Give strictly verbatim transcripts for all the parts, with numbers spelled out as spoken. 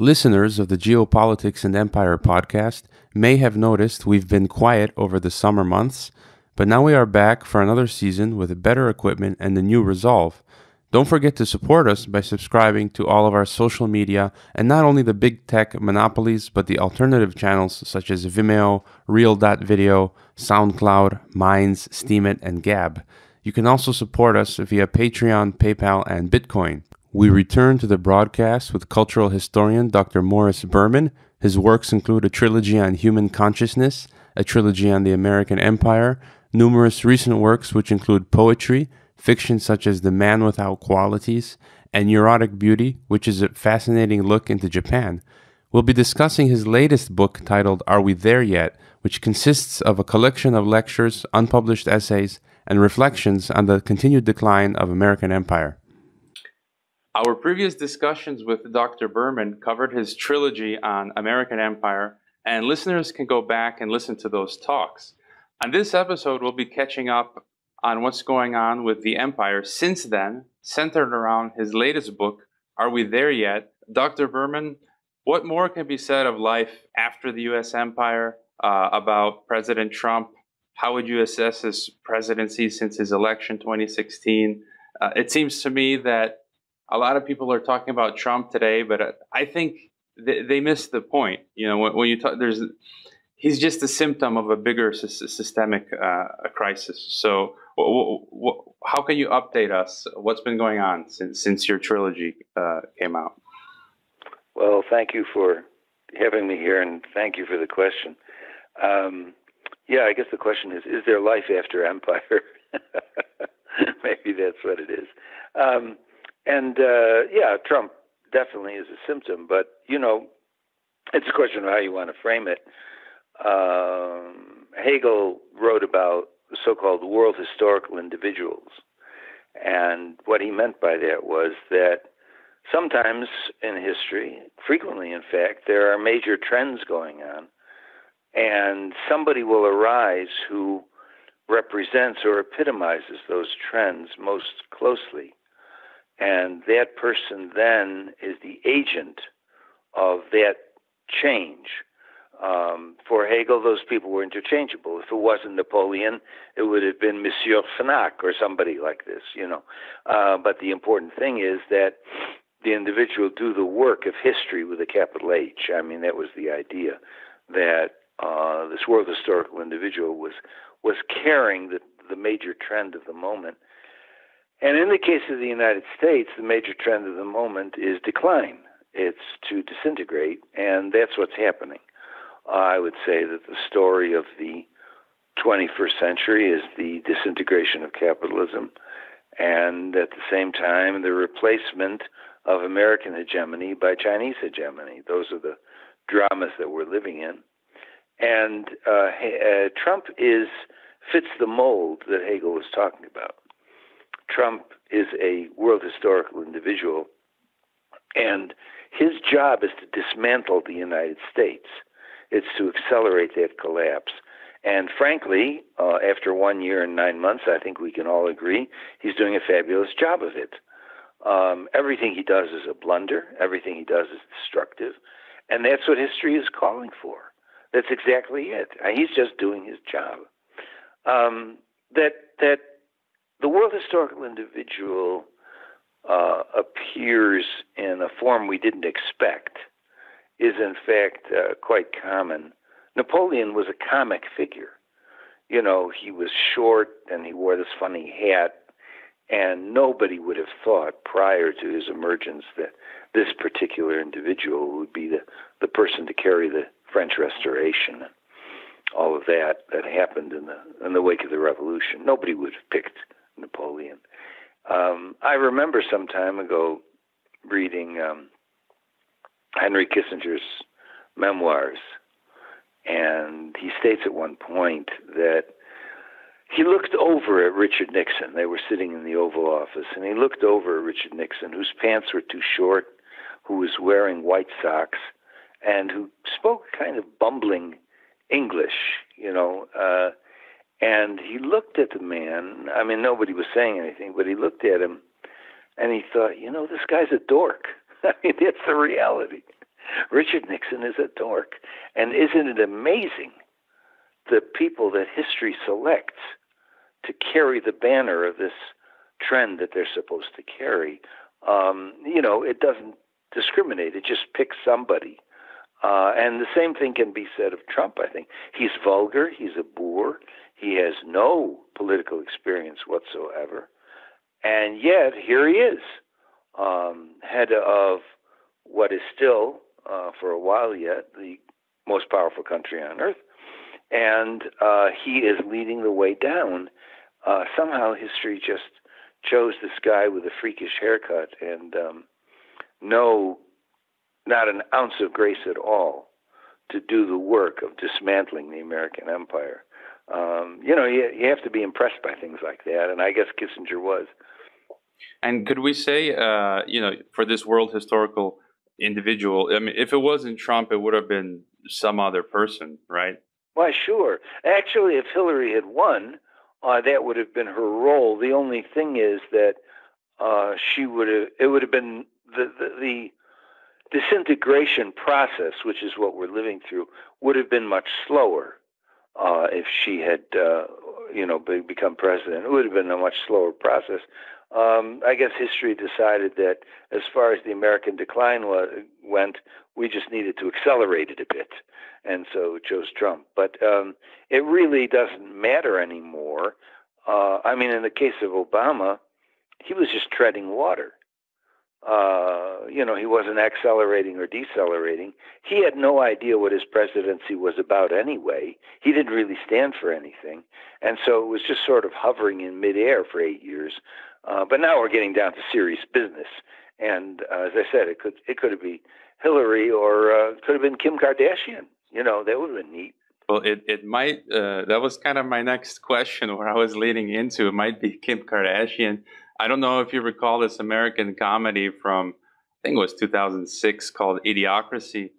Listeners of the Geopolitics and Empire podcast may have noticed we've been quiet over the summer months, but now we are back for another season with better equipment and a new resolve. Don't forget to support us by subscribing to all of our social media and not only the big tech monopolies, but the alternative channels such as Vimeo, Real.video, SoundCloud, Minds, Steemit, and Gab. You can also support us via Patreon, PayPal, and Bitcoin. We return to the broadcast with cultural historian Doctor Morris Berman. His works include a trilogy on human consciousness, a trilogy on the American Empire, numerous recent works which include poetry, fiction such as The Man Without Qualities, and Neurotic Beauty, which is a fascinating look into Japan. We'll be discussing his latest book titled Are We There Yet?, which consists of a collection of lectures, unpublished essays, and reflections on the continued decline of American empire. Our previous discussions with Doctor Berman covered his trilogy on American Empire, and listeners can go back and listen to those talks. On this episode, we'll be catching up on what's going on with the empire since then, centered around his latest book, Are We There Yet? Doctor Berman, what more can be said of life after the U S empire, uh, about President Trump? How would you assess his presidency since his election twenty sixteen? Uh, it seems to me that a lot of people are talking about Trump today, but I think they, they missed the point. You know, when, when you talk, there's he's just a symptom of a bigger systemic uh, crisis. So, how can you update us? What's been going on since since your trilogy uh, came out? Well, thank you for having me here, and thank you for the question. Um, yeah, I guess the question is: is there life after empire? Maybe that's what it is. Um, And, uh, yeah, Trump definitely is a symptom, but, you know, it's a question of how you want to frame it. Um, Hegel wrote about so-called world historical individuals, and what he meant by that was that sometimes in history, frequently in fact, there are major trends going on, and somebody will arise who represents or epitomizes those trends most closely. And that person then is the agent of that change. Um, for Hegel, those people were interchangeable. If it wasn't Napoleon, it would have been Monsieur Fnac or somebody like this, you know. Uh, but the important thing is that the individual do the work of history with a capital H. I mean, that was the idea, that uh, this world historical individual was, was carrying the, the major trend of the moment. And in the case of the United States, the major trend of the moment is decline. It's to disintegrate, and that's what's happening. Uh, I would say that the story of the twenty-first century is the disintegration of capitalism, and at the same time, the replacement of American hegemony by Chinese hegemony. Those are the dramas that we're living in. And uh, uh, Trump is fits the mold that Hegel was talking about. Trump is a world historical individual, and his job is to dismantle the United States. It's to accelerate that collapse. And frankly, uh, after one year and nine months, I think we can all agree he's doing a fabulous job of it. Um, everything he does is a blunder. Everything he does is destructive. And that's what history is calling for. That's exactly it. He's just doing his job. Um, that that. The world historical individual uh, appears in a form we didn't expect, is in fact uh, quite common. Napoleon was a comic figure. You know, he was short and he wore this funny hat, and nobody would have thought prior to his emergence that this particular individual would be the, the person to carry the French Restoration. All of that that happened in the in the wake of the revolution. Nobody would have picked Napoleon. Um, I remember some time ago reading um, Henry Kissinger's memoirs, and he states at one point that he looked over at Richard Nixon. They were sitting in the Oval Office, and he looked over at Richard Nixon, whose pants were too short, who was wearing white socks, and who spoke kind of bumbling English, you know, uh, and he looked at the man. I mean, nobody was saying anything, but he looked at him, and he thought, you know, this guy's a dork. I mean, that's the reality. Richard Nixon is a dork. And isn't it amazing the people that history selects to carry the banner of this trend that they're supposed to carry? Um, you know, it doesn't discriminate. It just picks somebody. Uh, and the same thing can be said of Trump, I think. He's vulgar. He's a boor. He has no political experience whatsoever. And yet, here he is, um, head of what is still, uh, for a while yet, the most powerful country on earth. And uh, he is leading the way down. Uh, somehow history just chose this guy with a freakish haircut and um, no, not an ounce of grace at all to do the work of dismantling the American empire. Um, you know, you, you have to be impressed by things like that, and I guess Kissinger was. And could we say, uh, you know, for this world historical individual, I mean, if it wasn't Trump, it would have been some other person, right? Why, sure. Actually, if Hillary had won, uh, that would have been her role. The only thing is that uh, she would have, it would have been the, the, the disintegration process, which is what we're living through, would have been much slower. Uh, if she had, uh, you know, be, become president, it would have been a much slower process. Um, I guess history decided that as far as the American decline went, we just needed to accelerate it a bit, and so it chose Trump. But um, it really doesn't matter anymore. Uh, I mean, in the case of Obama, he was just treading water. Uh, you know, he wasn't accelerating or decelerating. He had no idea what his presidency was about anyway. He didn't really stand for anything. And so it was just sort of hovering in midair for eight years. Uh, but now we're getting down to serious business. And uh, as I said, it could it could have been Hillary or uh, it could have been Kim Kardashian. You know, that would have been neat. Well, it, it might, uh, that was kind of my next question where I was leading into. It might be Kim Kardashian. I don't know if you recall this American comedy from, I think it was two thousand six, called Idiocracy,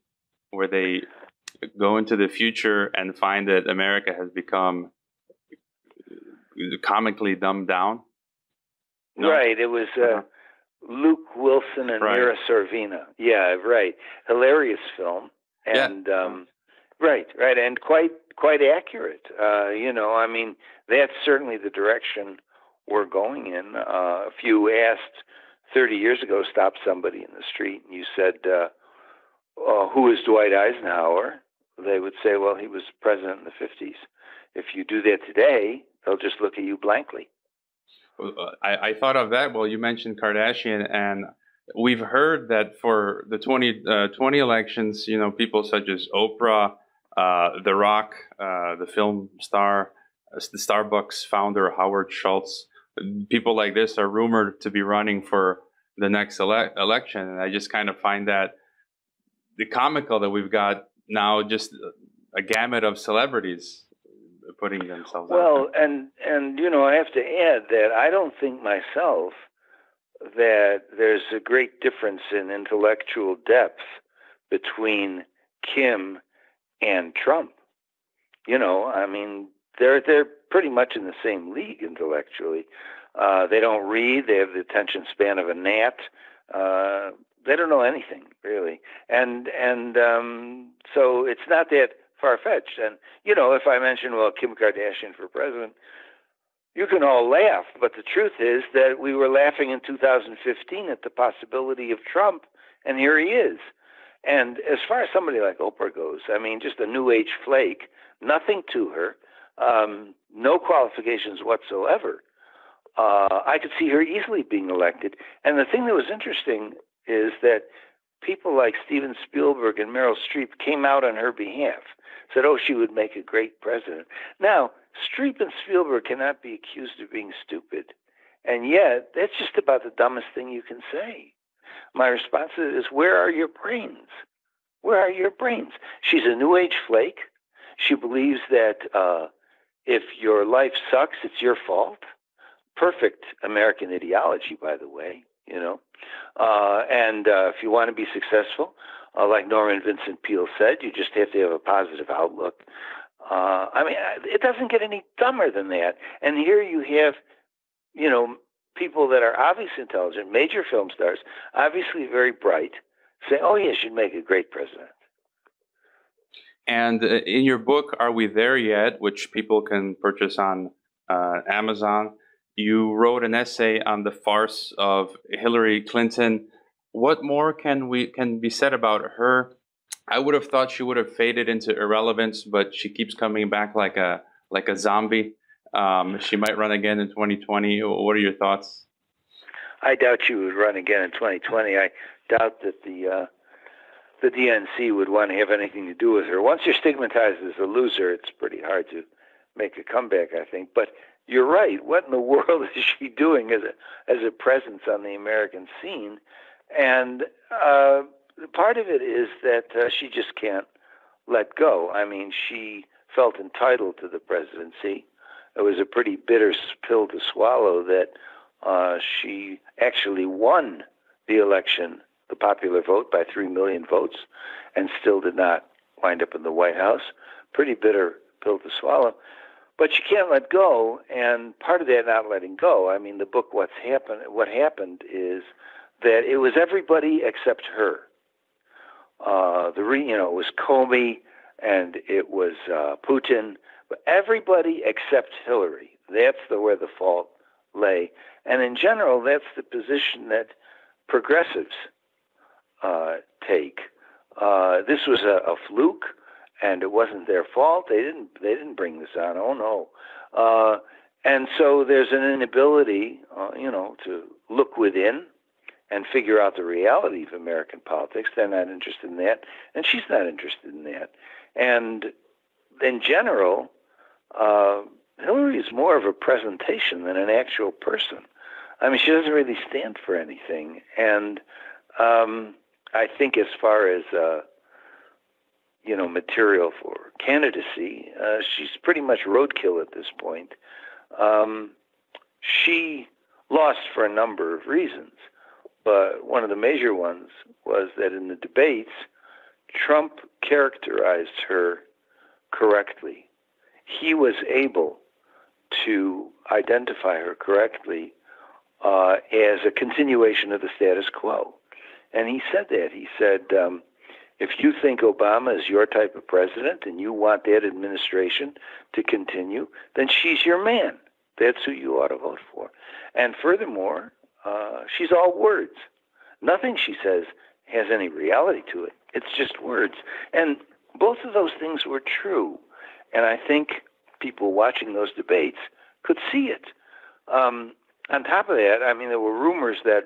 where they go into the future and find that America has become comically dumbed down. No? Right. It was uh, Luke Wilson and right. Mira Sorvino. Yeah, right. Hilarious film. And yeah. um, right, right. And quite, quite accurate. Uh, you know, I mean, that's certainly the direction we're going in. Uh, if you asked thirty years ago, stop somebody in the street, and you said, uh, uh, who is Dwight Eisenhower? They would say, well, he was president in the fifties. If you do that today, they'll just look at you blankly. I, I thought of that. Well, you mentioned Kardashian, and we've heard that for the twenty twenty elections, you know, people such as Oprah, uh, The Rock, uh, the film star, the Starbucks founder, Howard Schultz, people like this are rumored to be running for the next ele election. And I just kind of find that the comical that we've got now, just a gamut of celebrities putting themselves out. Well, and, and, you know, I have to add that I don't think myself that there's a great difference in intellectual depth between Kim and Trump. You know, I mean, They're, they're pretty much in the same league intellectually. Uh, they don't read. They have the attention span of a gnat. Uh, they don't know anything, really. And, and um, so it's not that far-fetched. And, you know, if I mention, well, Kim Kardashian for president, you can all laugh. But the truth is that we were laughing in two thousand fifteen at the possibility of Trump, and here he is. And as far as somebody like Oprah goes, I mean, just a new age flake, nothing to her. Um, no qualifications whatsoever. Uh, I could see her easily being elected. And the thing that was interesting is that people like Steven Spielberg and Meryl Streep came out on her behalf, said, oh, she would make a great president. Now, Streep and Spielberg cannot be accused of being stupid. And yet, that's just about the dumbest thing you can say. My response is, where are your brains? Where are your brains? She's a new age flake. She believes that uh, if your life sucks, it's your fault. Perfect American ideology, by the way, you know. Uh, and uh, if you want to be successful, uh, like Norman Vincent Peale said, you just have to have a positive outlook. Uh, I mean, it doesn't get any dumber than that. And here you have, you know, people that are obviously intelligent, major film stars, obviously very bright, say, oh, yeah, she'd make a great president. And in your book, Are We There Yet?, which people can purchase on uh, Amazon, you wrote an essay on the farce of Hillary Clinton. What more can we can be said about her? I would have thought she would have faded into irrelevance, but she keeps coming back like a like a zombie. Um, she might run again in twenty twenty. What are your thoughts? I doubt she would run again in twenty twenty. I doubt that the uh, the D N C would want to have anything to do with her. Once you're stigmatized as a loser, it's pretty hard to make a comeback, I think. But you're right. What in the world is she doing as a, as a presence on the American scene? And uh, part of it is that uh, she just can't let go. I mean, she felt entitled to the presidency. It was a pretty bitter pill to swallow that uh, she actually won the election, the popular vote, by three million votes, and still did not wind up in the White House. Pretty bitter pill to swallow. But she can't let go, and part of that not letting go, I mean, the book What's Happened, what happened is that it was everybody except her. Uh, the re, you know, it was Comey, and it was uh, Putin, but everybody except Hillary. That's the where the fault lay. And in general, that's the position that progressives uh, take. Uh, this was a, a fluke, and it wasn't their fault. They didn't they didn't bring this on. Oh, no. Uh, and so there's an inability, uh, you know, to look within and figure out the reality of American politics. They're not interested in that, and she's not interested in that. And in general, uh, Hillary is more of a presentation than an actual person. I mean, she doesn't really stand for anything. And um, I think as far as, uh, you know, material for candidacy, uh, she's pretty much roadkill at this point. Um, she lost for a number of reasons. But one of the major ones was that in the debates, Trump characterized her correctly. He was able to identify her correctly uh, as a continuation of the status quo. And he said that. He said, um, if you think Obama is your type of president and you want that administration to continue, then she's your man. That's who you ought to vote for. And furthermore, Uh, she's all words. Nothing she says has any reality to it. It's just words. And both of those things were true. And I think people watching those debates could see it. Um, on top of that, I mean, there were rumors that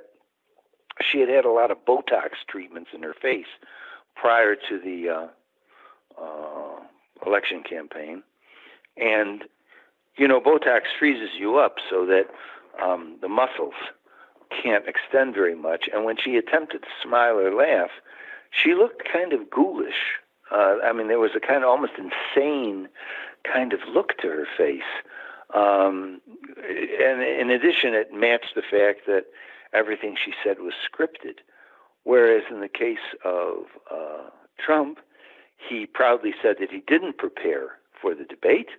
she had had a lot of Botox treatments in her face prior to the uh, uh, election campaign. And, you know, Botox freezes you up so that um, the muscles can't extend very much, and when she attempted to smile or laugh, she looked kind of ghoulish. Uh, I mean, there was a kind of almost insane kind of look to her face. Um, and in addition, it matched the fact that everything she said was scripted. Whereas in the case of uh, Trump, he proudly said that he didn't prepare for the debate,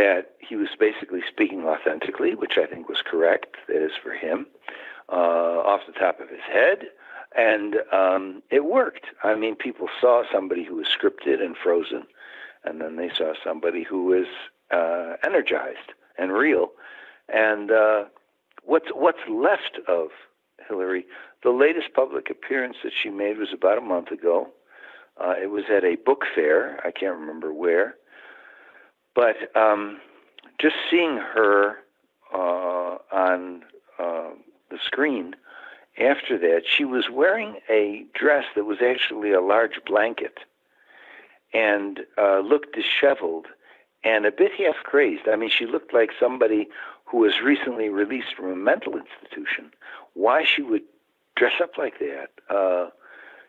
that he was basically speaking authentically, which I think was correct, that is for him, uh, off the top of his head. And um, it worked. I mean, people saw somebody who was scripted and frozen, and then they saw somebody who was uh, energized and real. And uh, what's, what's left of Hillary, the latest public appearance that she made was about a month ago. Uh, it was at a book fair. I can't remember where. But um, just seeing her uh, on uh, the screen after that, she was wearing a dress that was actually a large blanket and uh, looked disheveled and a bit half-crazed. I mean, she looked like somebody who was recently released from a mental institution. Why she would dress up like that, uh,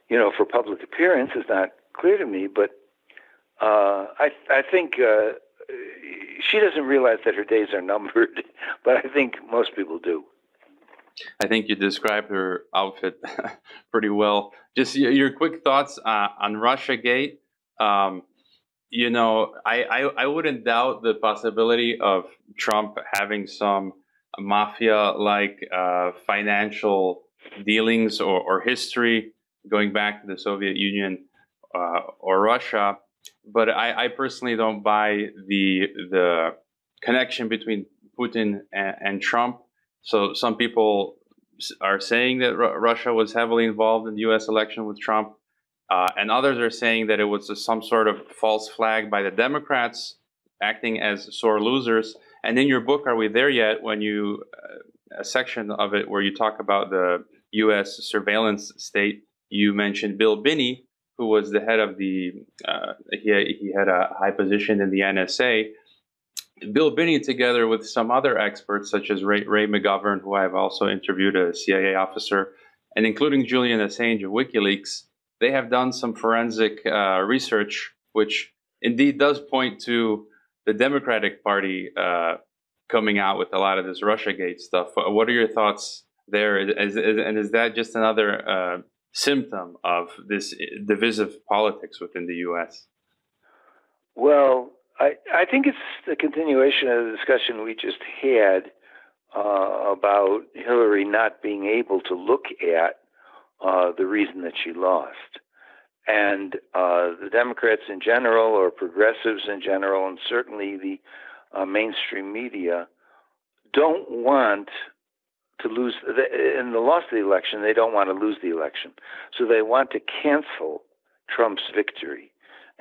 you know, for public appearance is not clear to me, but uh, I, I think... Uh, she doesn't realize that her days are numbered, but I think most people do. I think you described her outfit pretty well. Just your quick thoughts uh, on Russiagate. Um, you know, I, I, I wouldn't doubt the possibility of Trump having some mafia-like uh, financial dealings or, or history going back to the Soviet Union uh, or Russia. But I, I personally don't buy the the connection between Putin and, and Trump. So some people are saying that R Russia was heavily involved in the U S election with Trump, uh, and others are saying that it was a, some sort of false flag by the Democrats acting as sore losers. And in your book, Are We There Yet?, when you uh, a section of it where you talk about the U S surveillance state, you mentioned Bill Binney, who was the head of the, uh, he, he had a high position in the N S A. Bill Binney, together with some other experts, such as Ray, Ray McGovern, who I've also interviewed, a C I A officer, and including Julian Assange of WikiLeaks, they have done some forensic uh, research, which indeed does point to the Democratic Party uh, coming out with a lot of this Russiagate stuff. What are your thoughts there? Is, is, and is that just another uh, symptom of this divisive politics within the U S? Well, I, I think it's the continuation of the discussion we just had uh, about Hillary not being able to look at uh, the reason that she lost. And uh, the Democrats in general, or progressives in general, and certainly the uh, mainstream media, don't want to lose. The, in the loss of the election, they don't want to lose the election. So they want to cancel Trump's victory.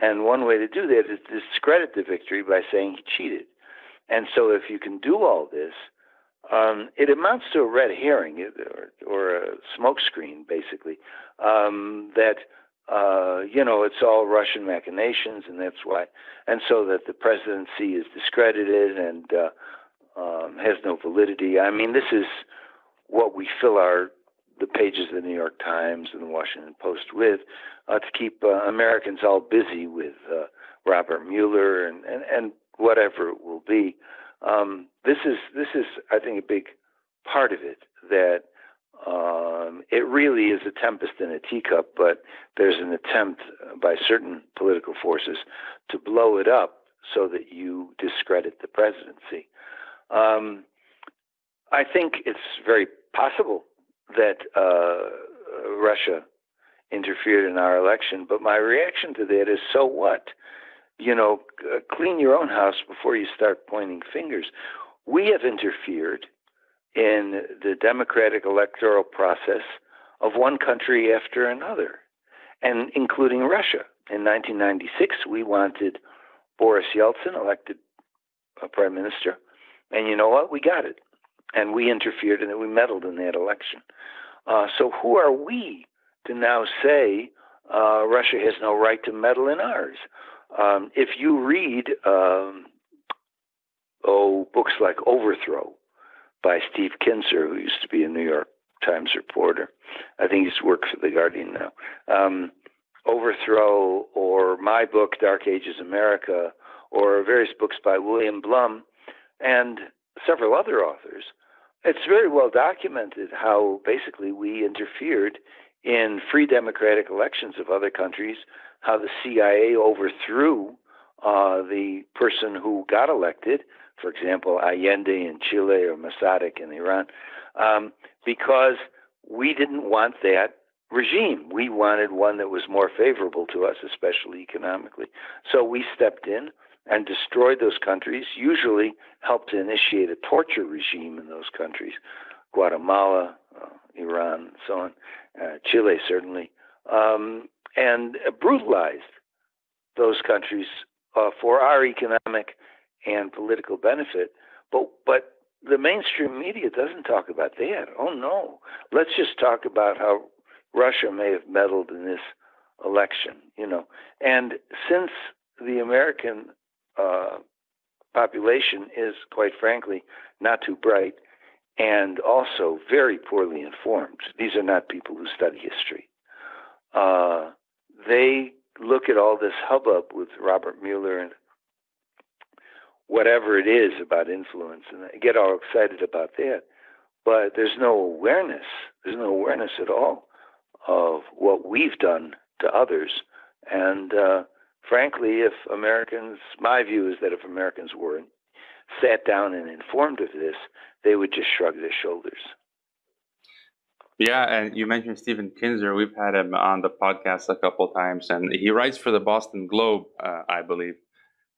And one way to do that is to discredit the victory by saying he cheated. And so if you can do all this, um, it amounts to a red herring or, or a smokescreen, basically, um, that, uh, you know, it's all Russian machinations, and that's why. And so that the presidency is discredited and uh, um, has no validity. I mean, this is what we fill our the pages of the New York Times and the Washington Post with, uh, to keep uh, Americans all busy with uh, Robert Mueller and, and, and whatever it will be. Um, this is, this is, I think, a big part of it, that um, it really is a tempest in a teacup, but there's an attempt by certain political forces to blow it up so that you discredit the presidency. Um, I think it's very possible that uh, Russia interfered in our election. But my reaction to that is, so what? You know, uh, clean your own house before you start pointing fingers. We have interfered in the democratic electoral process of one country after another, and including Russia. In nineteen ninety-six, we wanted Boris Yeltsin elected a prime minister. And you know what? We got it. And we interfered and we meddled in that election. Uh, so who are we to now say uh, Russia has no right to meddle in ours? Um, if you read um, oh, books like Overthrow by Steve Kinzer, who used to be a New York Times reporter, I think he's worked for the Guardian now, um, Overthrow, or my book, Dark Ages America, or various books by William Blum and several other authors, it's very well documented how basically we interfered in free democratic elections of other countries, how the C I A overthrew uh, the person who got elected, for example, Allende in Chile or Mossadegh in Iran, um, because we didn't want that regime. We wanted one that was more favorable to us, especially economically. So we stepped in and destroyed those countries, usually helped to initiate a torture regime in those countries, Guatemala, uh, Iran, and so on, uh, Chile certainly, um, and uh, brutalized those countries uh, for our economic and political benefit. But, but the mainstream media doesn't talk about that. Oh, no. Let's just talk about how Russia may have meddled in this election, you know. And since the American Uh, population is, quite frankly, not too bright and also very poorly informed. These are not people who study history. Uh, they look at all this hubbub with Robert Mueller and whatever it is about influence, and they get all excited about that. But there's no awareness. There's no awareness at all of what we've done to others. And uh, frankly, if Americans, my view is that if Americans were sat down and informed of this, they would just shrug their shoulders. Yeah, and you mentioned Steven Kinzer. We've had him on the podcast a couple of times, and he writes for the Boston Globe, uh, I believe.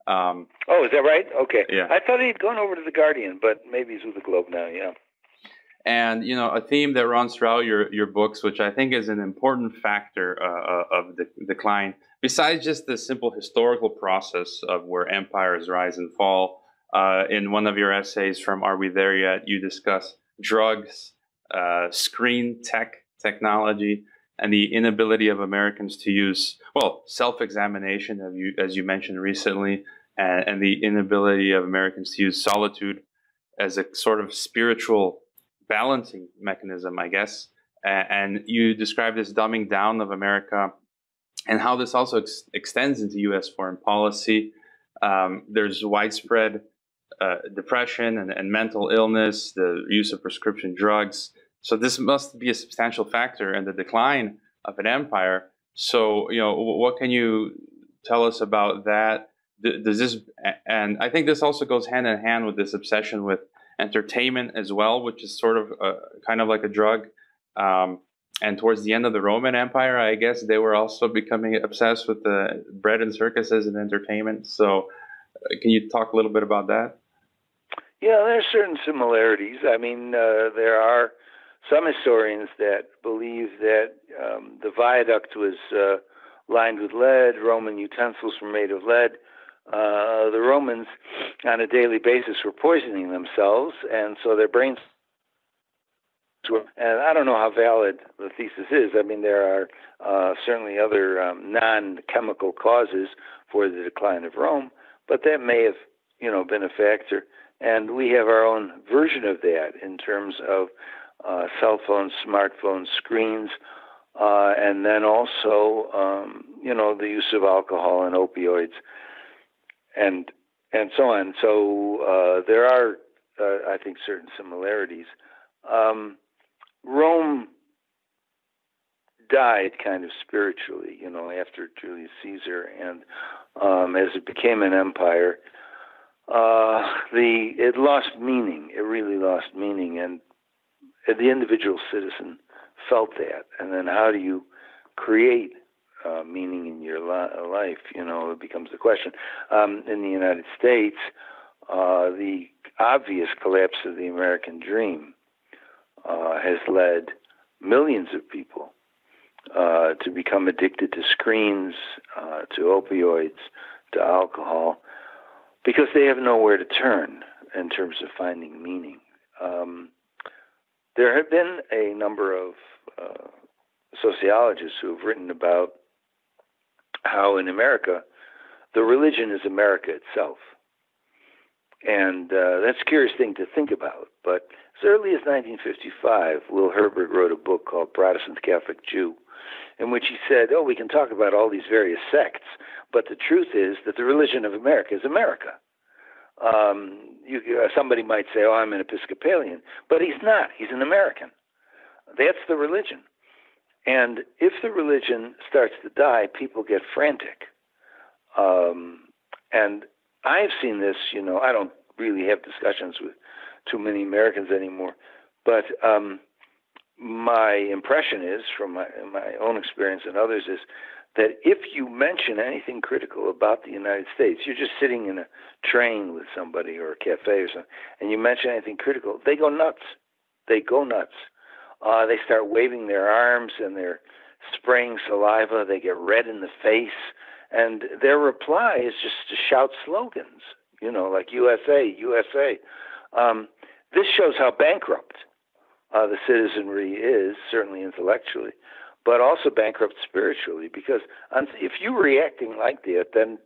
Um, oh, is that right? Okay. Yeah. I thought he'd gone over to the Guardian, but maybe he's with the Globe now, yeah. And, you know, a theme that runs throughout your, your books, which I think is an important factor uh, of the decline, besides just the simple historical process of where empires rise and fall, uh, in one of your essays from Are We There Yet?, you discuss drugs, uh, screen tech, technology, and the inability of Americans to use, well, self-examination, as you, as you mentioned recently, and, and the inability of Americans to use solitude as a sort of spiritual balancing mechanism, I guess. And you describe this dumbing down of America and how this also ex extends into U S foreign policy. Um, there's widespread uh, depression and, and mental illness, the use of prescription drugs. So this must be a substantial factor in the decline of an empire. So, you know, what can you tell us about that? Does this, and I think this also goes hand in hand with this obsession with entertainment as well, which is sort of a, kind of like a drug. Um, and towards the end of the Roman Empire, I guess they were also becoming obsessed with the bread and circuses and entertainment. So uh, can you talk a little bit about that? Yeah, there are certain similarities. I mean, uh, there are some historians that believe that um, the viaduct was uh, lined with lead, Roman utensils were made of lead. Uh, the Romans, on a daily basis, were poisoning themselves, and so their brains were, and I don't know how valid the thesis is. I mean, there are uh, certainly other um, non-chemical causes for the decline of Rome, but that may have, you know, been a factor. And we have our own version of that in terms of uh, cell phones, smartphones, screens, uh, and then also, um, you know, the use of alcohol and opioids. And and so on. So uh, there are, uh, I think, certain similarities. Um, Rome died kind of spiritually, you know, after Julius Caesar, and um, as it became an empire, uh, the it lost meaning. It really lost meaning, and the individual citizen felt that. And then, how do you create Uh, meaning in your li life, you know, it becomes the question. Um, in the United States, uh, the obvious collapse of the American dream uh, has led millions of people uh, to become addicted to screens, uh, to opioids, to alcohol, because they have nowhere to turn in terms of finding meaning. Um, there have been a number of uh, sociologists who have written about how in America, the religion is America itself. And uh, that's a curious thing to think about. But as early as nineteen fifty-five, Will Herbert wrote a book called Protestant Catholic Jew, in which he said, oh, we can talk about all these various sects, but the truth is that the religion of America is America. Um, you, somebody might say, oh, I'm an Episcopalian, but he's not. He's an American. That's the religion. And if the religion starts to die, people get frantic. Um, and I've seen this, you know, I don't really have discussions with too many Americans anymore. But um, my impression is, from my, my own experience and others, is that if you mention anything critical about the United States, you're just sitting in a train with somebody or a cafe or something, and you mention anything critical, they go nuts. They go nuts. Uh, they start waving their arms and they're spraying saliva. They get red in the face. And their reply is just to shout slogans, you know, like U S A, U S A. Um, this shows how bankrupt uh, the citizenry is, certainly intellectually, but also bankrupt spiritually. Because if you're reacting like that, then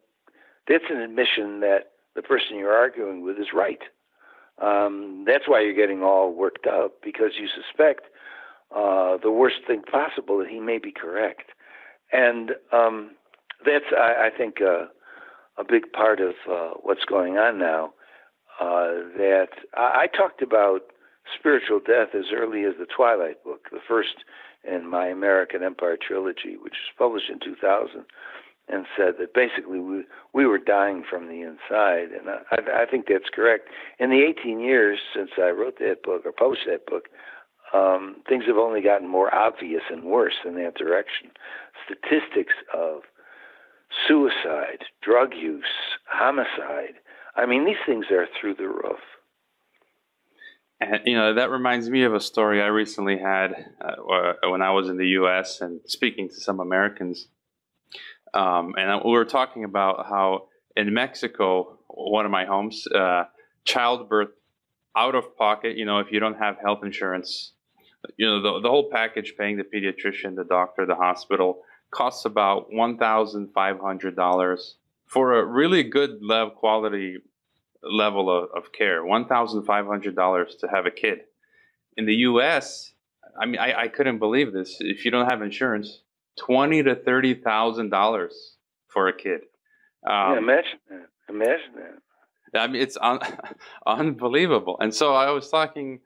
that's an admission that the person you're arguing with is right. Um, that's why you're getting all worked up, because you suspect Uh, the worst thing possible, that he may be correct. And um, that's, I, I think, uh, a big part of uh, what's going on now. Uh, that I, I talked about spiritual death as early as the Twilight book, the first in my American Empire trilogy, which was published in two thousand, and said that basically we, we were dying from the inside. And I, I, I think that's correct. In the eighteen years since I wrote that book or published that book, um, things have only gotten more obvious and worse in that direction. Statistics of suicide, drug use, homicide. I mean, these things are through the roof. And, you know, that reminds me of a story I recently had uh, when I was in the U S and speaking to some Americans. Um, and we were talking about how in Mexico, one of my homes, uh, childbirth out of pocket, you know, if you don't have health insurance, you know, the, the whole package, paying the pediatrician, the doctor, the hospital, costs about one thousand five hundred dollars for a really good level, quality level of, of care, one thousand five hundred dollars to have a kid. In the U S, I mean, I, I couldn't believe this. If you don't have insurance, twenty thousand to thirty thousand dollars for a kid. Um, yeah, imagine that. Imagine that. I mean, it's un unbelievable. And so I was talking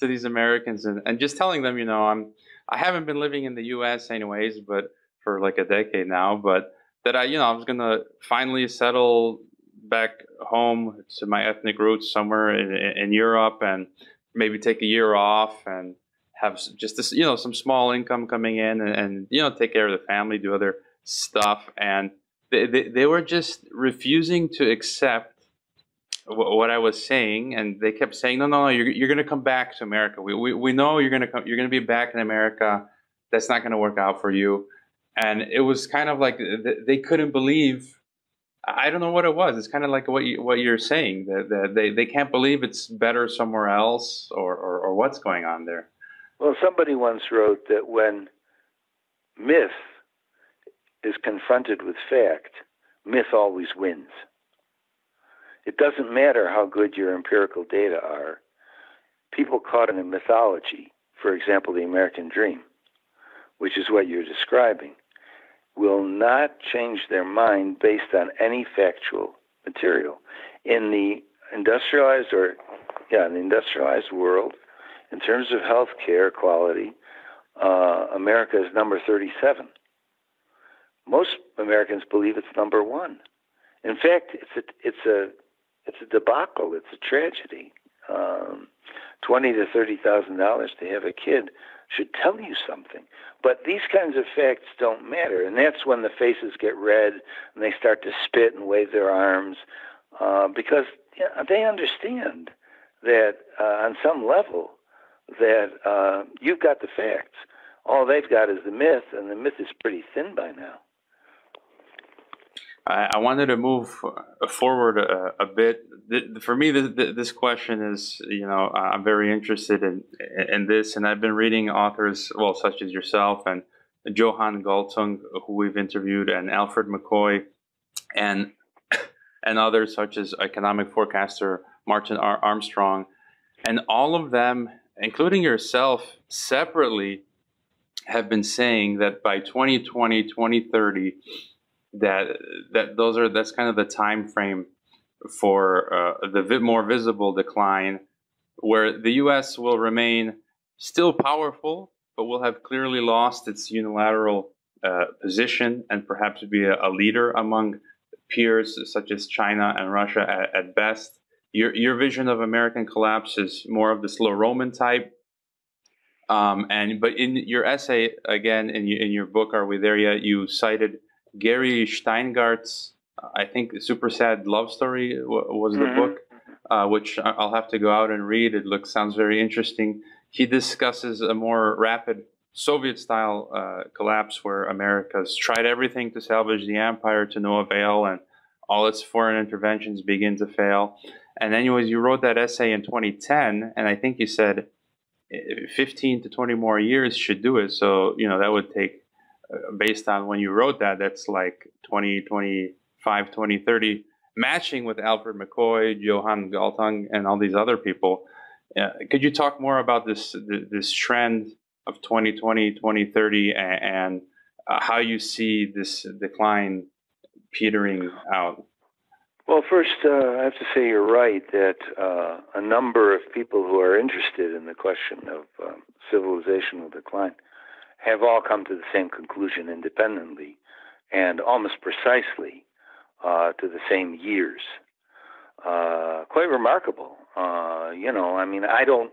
to these Americans and, and just telling them, you know, I'm, I haven't been living in the U S anyways, but for like a decade now, but that I, you know, I was going to finally settle back home to my ethnic roots somewhere in, in Europe and maybe take a year off and have just this, you know, some small income coming in and, and you know, take care of the family, do other stuff. And they, they, they were just refusing to accept what I was saying, and they kept saying, "No, no, no, you're you're going to come back to America. We we we know you're going to come. You're going to be back in America. That's not going to work out for you." And it was kind of like they couldn't believe. I don't know what it was. It's kind of like what you, what you're saying, that, that they they can't believe it's better somewhere else, or, or or what's going on there. Well, somebody once wrote that when myth is confronted with fact, myth always wins. It doesn't matter how good your empirical data are. People caught in a mythology, for example, the American dream, which is what you're describing, will not change their mind based on any factual material. In the industrialized or yeah, in the industrialized world, in terms of health care quality, uh, America is number thirty-seven. Most Americans believe it's number one. In fact, it's a, it's a It's a debacle. It's a tragedy. Um, Twenty to thirty thousand dollars to have a kid should tell you something. But these kinds of facts don't matter, and that's when the faces get red and they start to spit and wave their arms uh, because you know, they understand that uh, on some level that uh, you've got the facts. All they've got is the myth, and the myth is pretty thin by now. I wanted to move forward a, a bit. For me, this question is, you know, I'm very interested in, in this, and I've been reading authors, well, such as yourself and Johan Galtung, who we've interviewed, and Alfred McCoy, and and others such as economic forecaster Martin Armstrong, and all of them, including yourself, separately, have been saying that by twenty twenty, twenty thirty. That that those are that's kind of the time frame for uh, the vi more visible decline, where the U S will remain still powerful, but will have clearly lost its unilateral uh, position and perhaps be a, a leader among peers such as China and Russia at, at best. Your your vision of American collapse is more of the slow Roman type. Um, and but in your essay again in in your book, Are We There Yet? You cited Gary Steingart's, I think, Super Sad Love Story was the mm-hmm. book, uh, which I'll have to go out and read. It looks, sounds very interesting. He discusses a more rapid Soviet-style uh, collapse where America's tried everything to salvage the empire to no avail, and all its foreign interventions begin to fail. And anyways, you wrote that essay in twenty ten, and I think you said fifteen to twenty more years should do it. So, you know, that would take, based on when you wrote that, that's like twenty twenty-five, twenty thirty, matching with Alfred McCoy, Johan Galtung, and all these other people. Uh, could you talk more about this this trend of twenty twenty, twenty thirty, and, and uh, how you see this decline petering out? Well, first, uh, I have to say you're right that uh, a number of people who are interested in the question of um, civilizational decline have all come to the same conclusion independently and almost precisely uh, to the same years. Uh, quite remarkable. Uh, you know, I mean, I don't,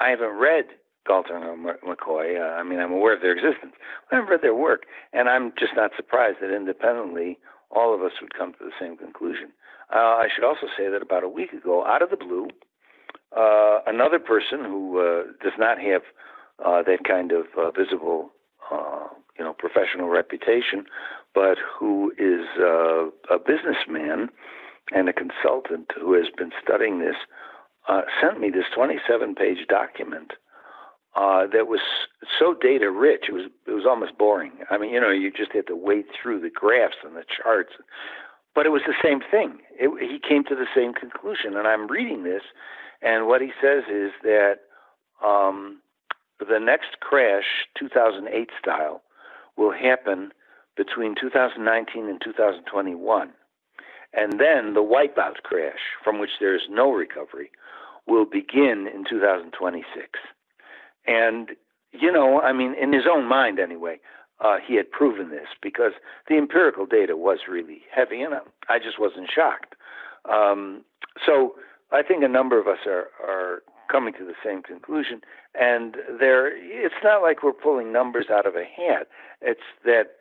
I haven't read Galtung or McCoy. Uh, I mean, I'm aware of their existence. I've read their work, and I'm just not surprised that independently all of us would come to the same conclusion. Uh, I should also say that about a week ago, out of the blue, uh, another person who uh, does not have uh, that kind of uh, visible, uh, you know, professional reputation, but who is uh, a businessman and a consultant who has been studying this, uh, sent me this twenty-seven page document uh, that was so data rich, it was it was almost boring. I mean, you know, you just had to wade through the graphs and the charts. But it was the same thing. It, he came to the same conclusion, and I'm reading this, and what he says is that um, the next crash, two thousand eight style, will happen between two thousand nineteen and two thousand twenty-one. And then the wipeout crash, from which there is no recovery, will begin in two thousand twenty-six. And, you know, I mean, in his own mind anyway, uh, he had proven this because the empirical data was really heavy, and I just wasn't shocked. Um, so I think a number of us are, are coming to the same conclusion. And there, it's not like we're pulling numbers out of a hat. It's that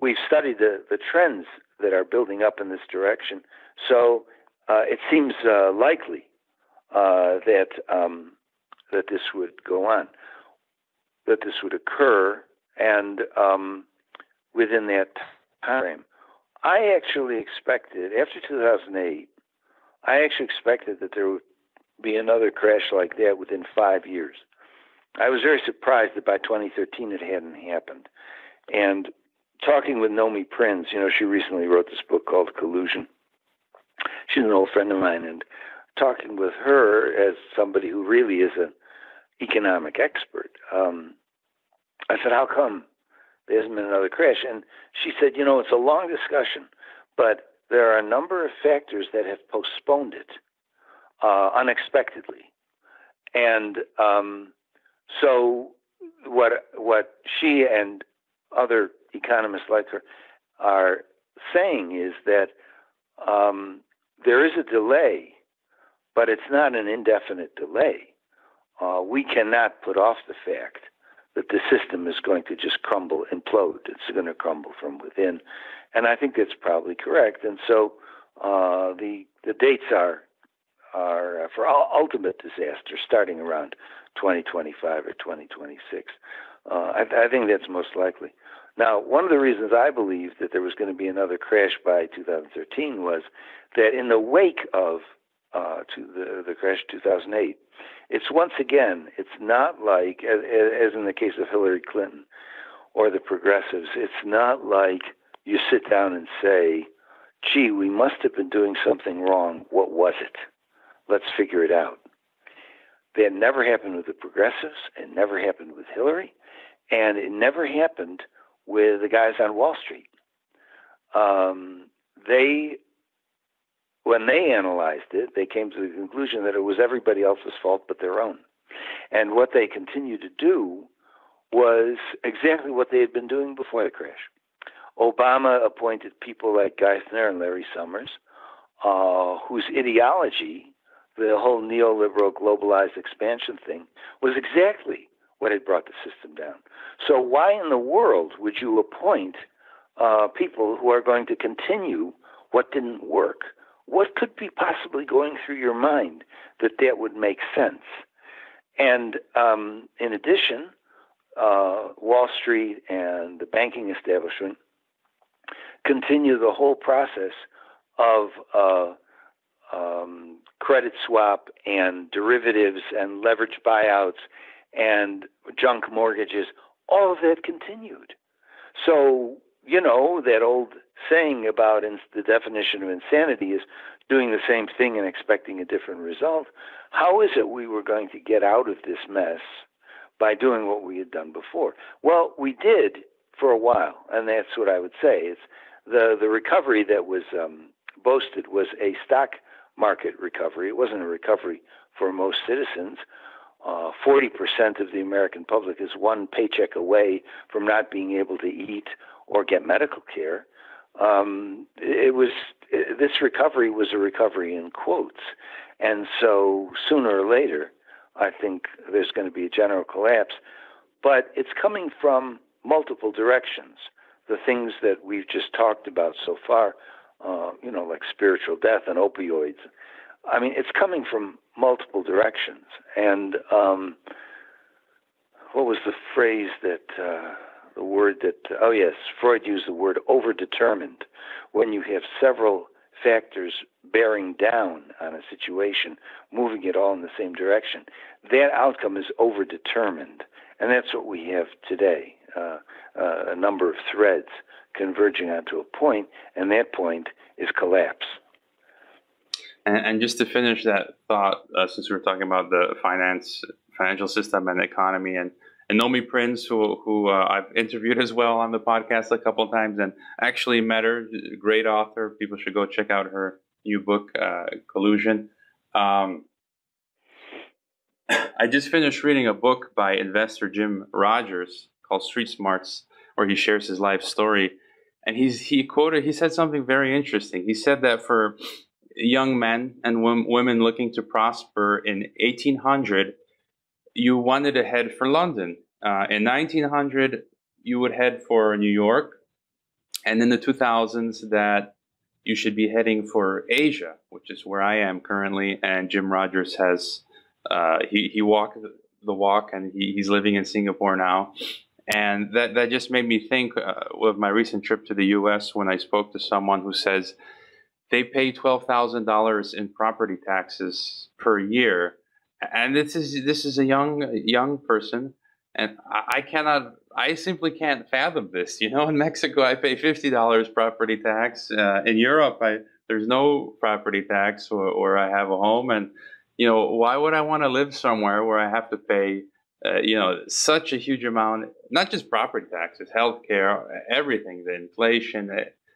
we've studied the, the trends that are building up in this direction. So uh, it seems uh, likely uh, that um, that this would go on, that this would occur, and um, within that time frame. I actually expected, after two thousand eight, I actually expected that there would be another crash like that within five years. I was very surprised that by twenty thirteen it hadn't happened. And talking with Nomi Prinz, you know, she recently wrote this book called Collusion. She's an old friend of mine, and talking with her as somebody who really is an economic expert, um, I said, how come there hasn't been another crash? And she said, you know, it's a long discussion, but there are a number of factors that have postponed it uh, unexpectedly. And um, so what what she and other economists like her are saying is that um, there is a delay, but it's not an indefinite delay. Uh, we cannot put off the fact that the system is going to just crumble, implode. It's going to crumble from within. And I think that's probably correct. And so uh, the the dates are, are for ultimate disaster starting around twenty twenty-five or twenty twenty-six. Uh, I, I think that's most likely. Now, one of the reasons I believe that there was going to be another crash by two thousand thirteen was that in the wake of uh, to the, the crash of two thousand eight, it's once again, it's not like, as, as in the case of Hillary Clinton or the progressives, it's not like you sit down and say, gee, we must have been doing something wrong. What was it? Let's figure it out. That never happened with the progressives. It never happened with Hillary. And it never happened with the guys on Wall Street. Um, they, when they analyzed it, they came to the conclusion that it was everybody else's fault but their own. And what they continued to do was exactly what they had been doing before the crash. Obama appointed people like Geithner and Larry Summers, uh, whose ideology, the whole neoliberal globalized expansion thing, was exactly what had brought the system down. So why in the world would you appoint uh, people who are going to continue what didn't work? What could be possibly going through your mind that that would make sense? And um, in addition, uh, Wall Street and the banking establishment continue the whole process of uh, um, credit swap and derivatives and leverage buyouts and junk mortgages. All of that continued. So, you know, that old saying about ins- the definition of insanity is doing the same thing and expecting a different result. How is it we were going to get out of this mess by doing what we had done before? Well, we did for a while, and that's what I would say. It's the, the recovery that was um, boasted was a stock market recovery. It wasn't a recovery for most citizens. Uh, forty percent of the American public is one paycheck away from not being able to eat or get medical care. Um, it was it, this recovery was a recovery in quotes. And so sooner or later, I think there's going to be a general collapse. But it's coming from multiple directions. The things that we've just talked about so far, uh, you know, like spiritual death and opioids. I mean, it's coming from multiple directions. And um, what was the phrase that, uh, the word that, oh yes, Freud used the word overdetermined. When you have several factors bearing down on a situation, moving it all in the same direction, that outcome is overdetermined. And that's what we have today, uh, uh, a number of threads converging onto a point, and that point is collapse. And, and just to finish that thought, uh, since we were talking about the finance, financial system and economy, and, and Nomi Prinz, who, who uh, I've interviewed as well on the podcast a couple of times, and actually met her, great author. People should go check out her new book, uh, Collusion. Um, I just finished reading a book by investor Jim Rogers called Street Smarts, where he shares his life story. And he's, he quoted, he said something very interesting. He said that for young men and women looking to prosper in eighteen hundred, you wanted to head for London. Uh, in nineteen hundred, you would head for New York. And in the two thousands, that you should be heading for Asia, which is where I am currently. And Jim Rogers has... Uh, he, he walked the walk, and he, he's living in Singapore now. And that, that just made me think uh, of my recent trip to the U S when I spoke to someone who says they pay twelve thousand dollars in property taxes per year. And this is, this is a young, young person. And I, I cannot, I simply can't fathom this. You know, in Mexico, I pay fifty dollars property tax. Uh, in Europe, I, there's no property tax where, where I have a home. And you know, why would I want to live somewhere where I have to pay, uh, you know, such a huge amount, not just property taxes, healthcare, everything, the inflation.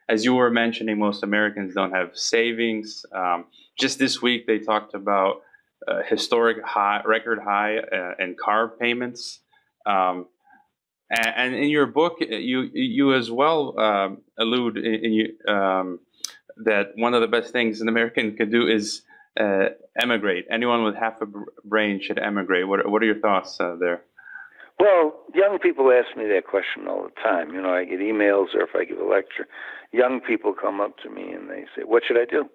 As you were mentioning, most Americans don't have savings. Um, just this week, they talked about uh, historic high, record high uh, in car payments. Um, and, and in your book, you, you as well um, allude in, in, um, that one of the best things an American can do is Uh, emigrate. Anyone with half a brain should emigrate. What, what are your thoughts uh, there? Well, young people ask me that question all the time. You know, I get emails, or if I give a lecture, young people come up to me and they say, what should I do?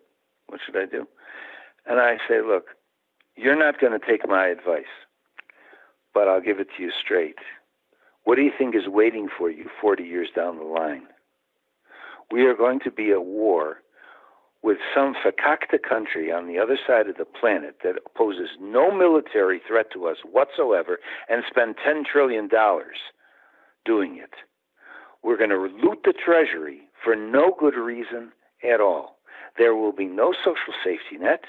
What should I do? And I say, look, you're not going to take my advice, but I'll give it to you straight. What do you think is waiting for you forty years down the line? We are going to be at war with some fakakta country on the other side of the planet that poses no military threat to us whatsoever and spend ten trillion dollars doing it. We're going to loot the treasury for no good reason at all. There will be no social safety net.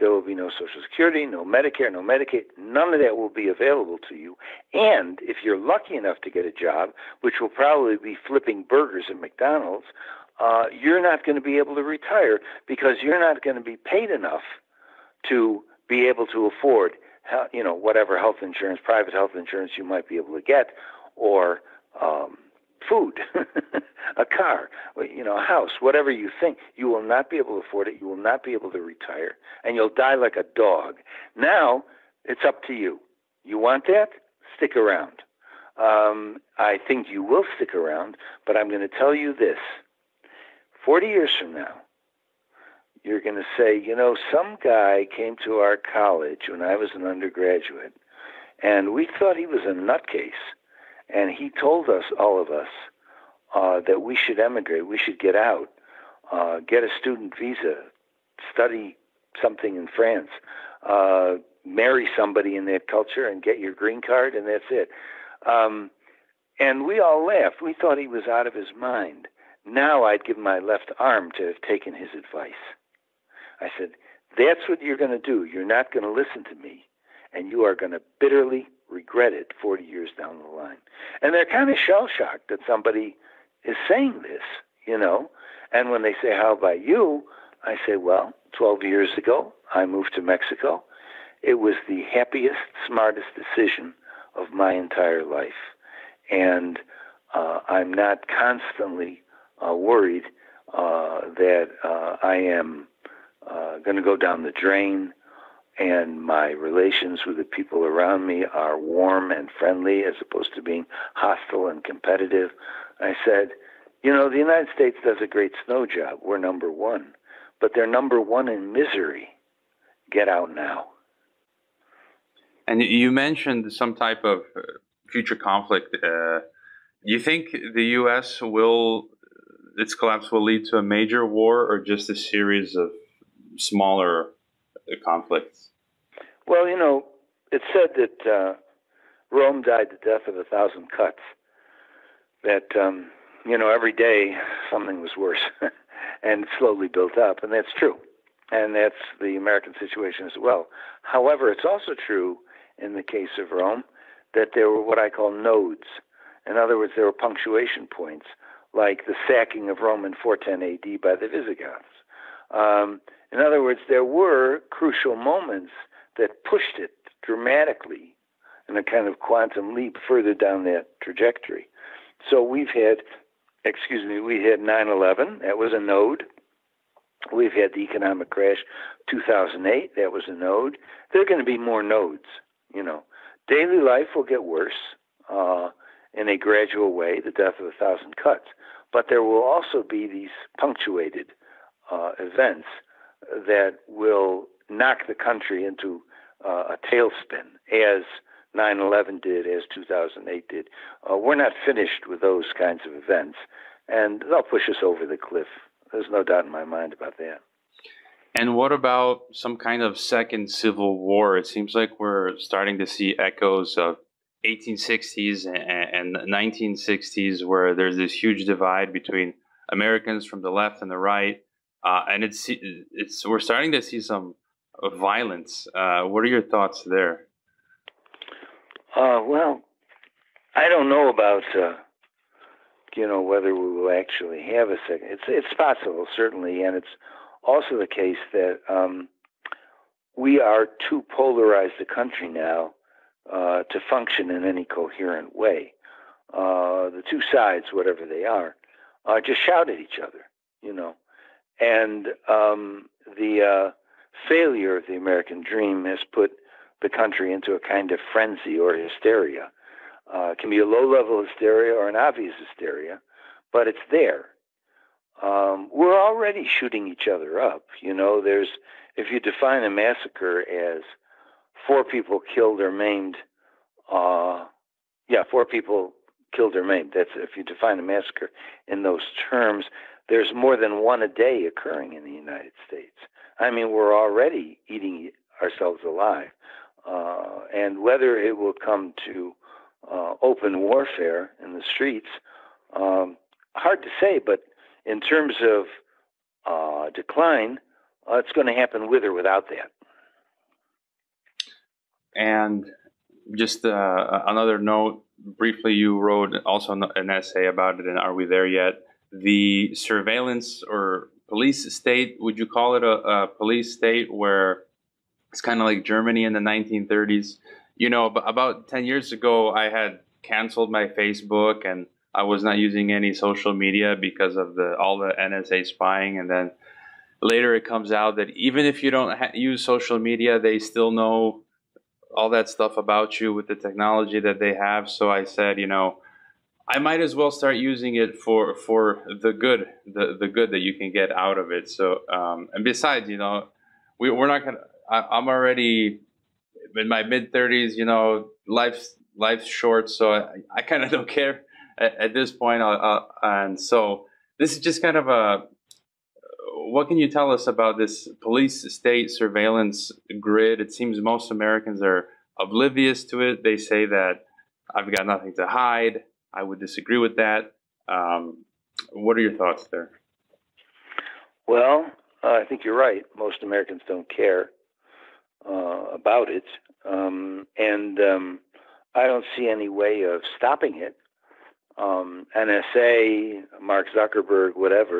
There will be no Social Security, no Medicare, no Medicaid. None of that will be available to you. And if you're lucky enough to get a job, which will probably be flipping burgers at McDonald's, Uh, you're not going to be able to retire because you're not going to be paid enough to be able to afford, you know, whatever health insurance, private health insurance you might be able to get, or um, food, a car, you know, a house, whatever you think. You will not be able to afford it. You will not be able to retire, and you'll die like a dog. Now it's up to you. You want that? Stick around. Um, I think you will stick around, but I'm going to tell you this. forty years from now, you're going to say, you know, some guy came to our college when I was an undergraduate, and we thought he was a nutcase, and he told us, all of us, uh, that we should emigrate, we should get out, uh, get a student visa, study something in France, uh, marry somebody in that culture and get your green card, and that's it. Um, and we all laughed. We thought he was out of his mind. Now I'd give my left arm to have taken his advice. I said, that's what you're going to do. You're not going to listen to me, and you are going to bitterly regret it forty years down the line. And they're kind of shell-shocked that somebody is saying this, you know. And when they say, how about you? I say, well, twelve years ago, I moved to Mexico. It was the happiest, smartest decision of my entire life. And uh, I'm not constantly Uh, worried uh, that uh, I am uh, going to go down the drain. and my relations with the people around me are warm and friendly as opposed to being hostile and competitive, I said, you know, the United States does a great snow job. We're number one. But they're number one in misery. Get out now. And you mentioned some type of future conflict. Uh, you think the U S will, its collapse will lead to a major war or just a series of smaller conflicts? Well, you know, it's said that uh, Rome died the death of a thousand cuts. That, um, you know, every day something was worse and slowly built up. And that's true. And that's the American situation as well. However, it's also true in the case of Rome that there were what I call nodes. In other words, there were punctuation points, like the sacking of Rome in four ten A D by the Visigoths. Um, in other words, there were crucial moments that pushed it dramatically in a kind of quantum leap further down that trajectory. So we've had, excuse me, we had nine eleven. That was a node. We've had the economic crash, two thousand eight. That was a node. There are going to be more nodes, you know. Daily life will get worse uh, in a gradual way, the death of a thousand cuts. But there will also be these punctuated uh, events that will knock the country into uh, a tailspin, as nine eleven did, as two thousand eight did. Uh, we're not finished with those kinds of events, and they'll push us over the cliff. There's no doubt in my mind about that. And what about some kind of second civil war? It seems like we're starting to see echoes of eighteen sixties and nineteen sixties, where there's this huge divide between Americans from the left and the right. Uh, and it's, it's we're starting to see some violence. Uh, what are your thoughts there? Uh, well, I don't know about... Uh... you know, whether we will actually have a second. It's it's possible, certainly, and it's also the case that um, we are too polarized a country now uh, to function in any coherent way. Uh, the two sides, whatever they are, uh, just shout at each other, you know. And um, the uh, failure of the American dream has put the country into a kind of frenzy or hysteria. Uh, it can be a low-level hysteria or an obvious hysteria, but it's there. Um, we're already shooting each other up. You know, there's, if you define a massacre as four people killed or maimed, uh, yeah, four people killed or maimed. That's if you define a massacre in those terms. There's more than one a day occurring in the United States. I mean, we're already eating ourselves alive, uh, and whether it will come to Uh, open warfare in the streets, um, hard to say, but in terms of uh, decline, uh, it's going to happen with or without that. And just uh, another note, briefly, you wrote also an essay about it in Are We There Yet? The surveillance or police state, would you call it a, a police state where it's kind of like Germany in the nineteen thirties? You know, about ten years ago, I had canceled my Facebook and I was not using any social media because of the all the N S A spying. And then later it comes out that even if you don't ha use social media, they still know all that stuff about you with the technology that they have. So I said, you know, I might as well start using it for for the good, the, the good that you can get out of it. So um, and besides, you know, we, we're not going to I'm already... in my mid thirties, you know, life's life's short, so I, I kind of don't care at, at this point. I'll, I'll, and so this is just kind of a, what can you tell us about this police state surveillance grid? It seems most Americans are oblivious to it. They say that I've got nothing to hide. I would disagree with that. Um, what are your thoughts there? Well, uh, I think you're right. Most Americans don't care Uh, about it, um, and um, I don't see any way of stopping it. Um, N S A, Mark Zuckerberg, whatever,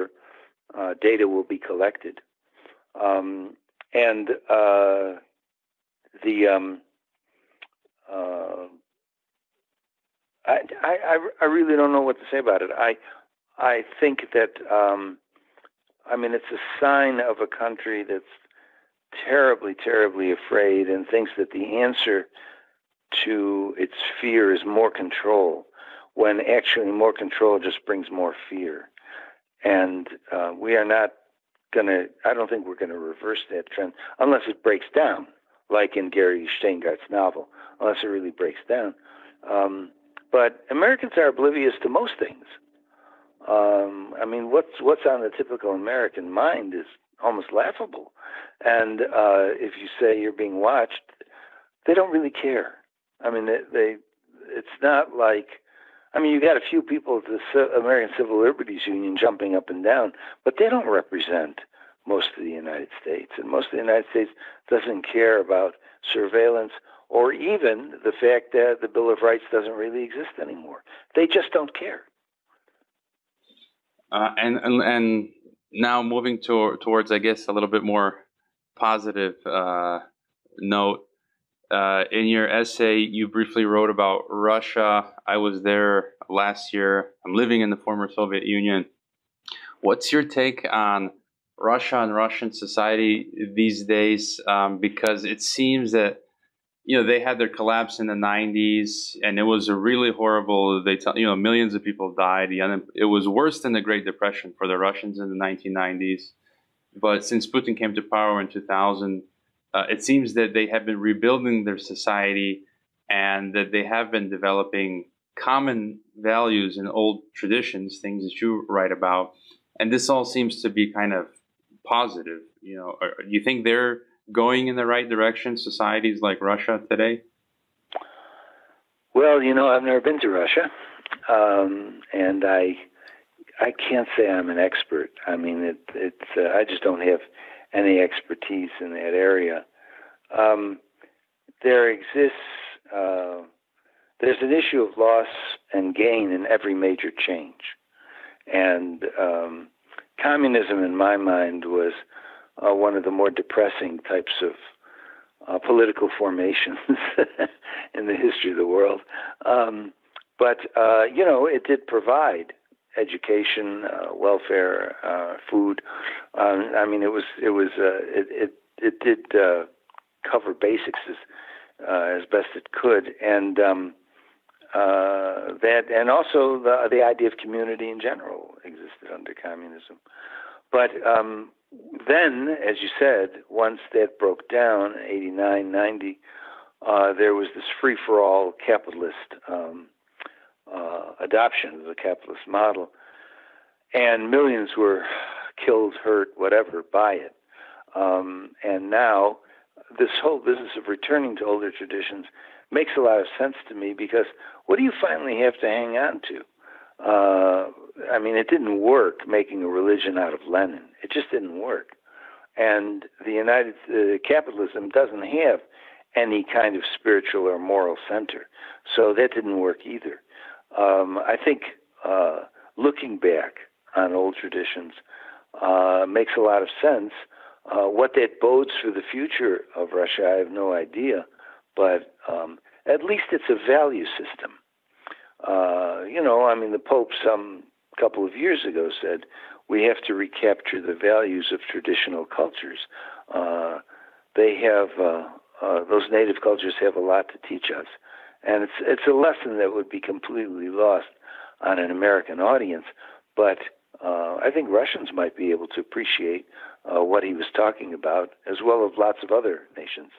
uh, data will be collected. Um, and uh, the um, uh, I, I, I really don't know what to say about it. I, I think that, um, I mean, it's a sign of a country that's terribly, terribly afraid and thinks that the answer to its fear is more control, when actually more control just brings more fear. And uh, we are not going to, I don't think we're going to reverse that trend unless it breaks down, like in Gary Steingart's novel, unless it really breaks down. Um, but Americans are oblivious to most things. Um, I mean, what's what's on the typical American mind is almost laughable. And uh, if you say you're being watched, they don't really care. I mean, they, they it's not like, I mean, you got a few people at the American Civil Liberties Union jumping up and down, but they don't represent most of the United States. And most of the United States doesn't care about surveillance or even the fact that the Bill of Rights doesn't really exist anymore. They just don't care. Uh, and, and and now moving to, towards, I guess, a little bit more positive uh, note. Uh, in your essay, you briefly wrote about Russia. I was there last year. I'm living in the former Soviet Union. What's your take on Russia and Russian society these days? Um, because it seems that, you know, they had their collapse in the nineties, and it was a really horrible. They, you know, millions of people died. It was worse than the Great Depression for the Russians in the nineteen nineties. But since Putin came to power in two thousand, uh, it seems that they have been rebuilding their society, and that they have been developing common values and old traditions, things that you write about. And this all seems to be kind of positive. You know, do you think they're going in the right direction, societies like Russia today? Well, you know, I've never been to Russia, um, and I I can't say I'm an expert. I mean, it, it's uh, I just don't have any expertise in that area. Um, there exists uh, there's an issue of loss and gain in every major change, and um, communism, in my mind, was Uh, one of the more depressing types of uh, political formations in the history of the world. Um, but, uh, you know, it did provide education, uh, welfare, uh, food. Um, I mean, it was, it was, uh, it, it, it did uh, cover basics as, uh, as best it could. And um, uh, that, and also the, the idea of community in general existed under communism. But um, then, as you said, once that broke down, eighty-nine, ninety, uh, there was this free-for-all capitalist um, uh, adoption of the capitalist model, and millions were killed, hurt, whatever, by it. Um, and now this whole business of returning to older traditions makes a lot of sense to me, because what do you finally have to hang on to? Uh, I mean, it didn't work making a religion out of Lenin. It just didn't work. And the United uh, capitalism doesn't have any kind of spiritual or moral center. So that didn't work either. Um, I think uh, looking back on old traditions uh, makes a lot of sense. Uh, what that bodes for the future of Russia, I have no idea. But um, at least it's a value system. Uh, you know, I mean, the Pope some couple of years ago said, we have to recapture the values of traditional cultures. Uh, they have, uh, uh, those native cultures have a lot to teach us. And it's, it's a lesson that would be completely lost on an American audience. But uh, I think Russians might be able to appreciate uh, what he was talking about, as well as lots of other nations.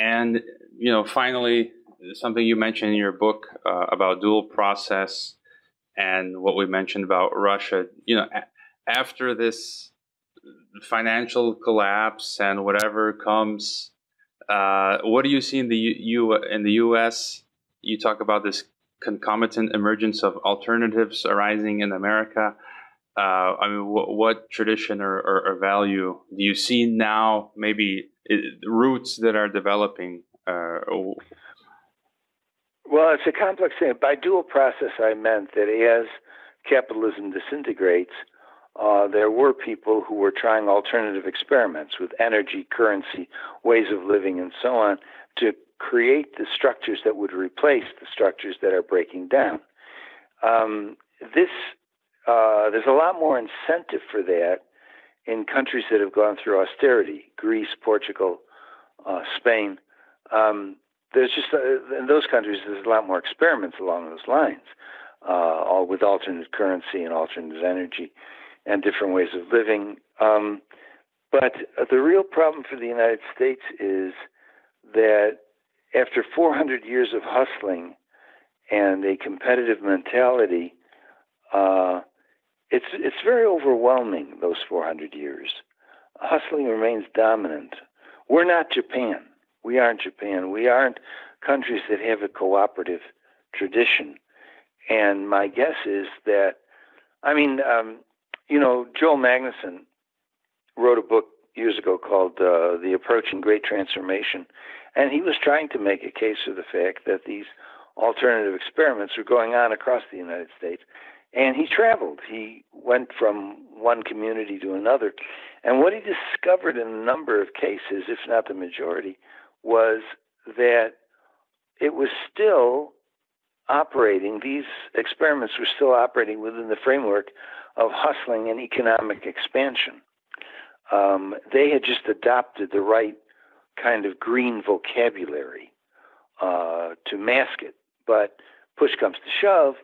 And, you know, finally, something you mentioned in your book uh, about dual process and what we mentioned about Russia, you know, after this financial collapse and whatever comes, uh, what do you see in the U in the U S? You talk about this concomitant emergence of alternatives arising in America. Uh, I mean, wh what tradition or, or, or value do you see now? Maybe it, roots that are developing. Uh, Well, it's a complex thing. By dual process, I meant that as capitalism disintegrates, uh, there were people who were trying alternative experiments with energy, currency, ways of living, and so on, to create the structures that would replace the structures that are breaking down. Um, this, uh, there's a lot more incentive for that in countries that have gone through austerity, Greece, Portugal, uh, Spain, um, there's just uh, in those countries there's a lot more experiments along those lines, uh, all with alternate currency and alternate energy and different ways of living. Um, but the real problem for the United States is that after four hundred years of hustling and a competitive mentality, uh, it's it's very overwhelming, those four hundred years. Hustling remains dominant. We're not Japan. We aren't Japan. We aren't countries that have a cooperative tradition. And my guess is that, I mean, um, you know, Joel Magnuson wrote a book years ago called uh, The Approaching Great Transformation, and he was trying to make a case for the fact that these alternative experiments were going on across the United States. And he traveled. He went from one community to another. And what he discovered in a number of cases, if not the majority, was that it was still operating, these experiments were still operating within the framework of hustling and economic expansion. Um, they had just adopted the right kind of green vocabulary uh, to mask it. But push comes to shove,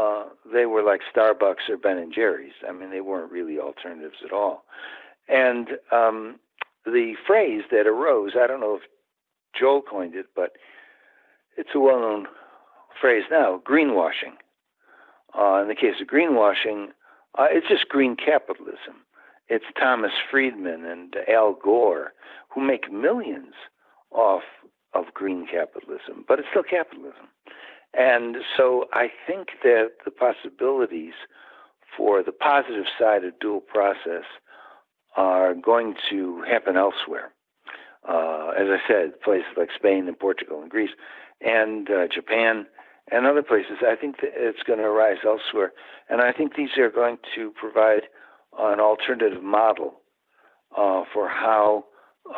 Uh, they were like Starbucks or Ben and Jerry's. I mean, they weren't really alternatives at all. And um, the phrase that arose, I don't know if Joel coined it, but it's a well-known phrase now, greenwashing. Uh, in the case of greenwashing, uh, it's just green capitalism. It's Thomas Friedman and Al Gore who make millions off of green capitalism, but it's still capitalism. And so I think that the possibilities for the positive side of dual process are going to happen elsewhere. Uh, as I said, places like Spain and Portugal and Greece and uh, Japan and other places, I think that it's going to arise elsewhere. And I think these are going to provide an alternative model uh, for how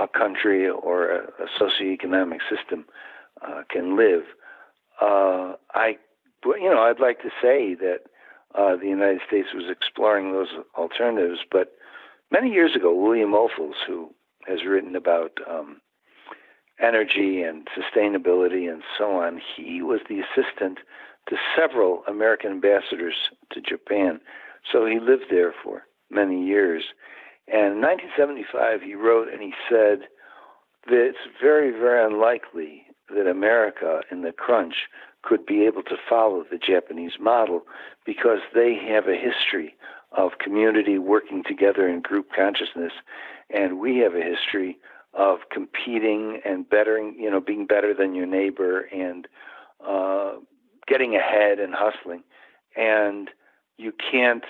a country or a, a socioeconomic system uh, can live. Uh, I, you know, I'd like to say that uh, the United States was exploring those alternatives, but many years ago, William Ophels, who has written about um, energy and sustainability and so on, he was the assistant to several American ambassadors to Japan. So he lived there for many years. And in nineteen seventy-five, he wrote and he said that it's very, very unlikely that America in the crunch could be able to follow the Japanese model because they have a history of community working together in group consciousness, and we have a history of competing and bettering, you know, being better than your neighbor and uh, getting ahead and hustling. And you can't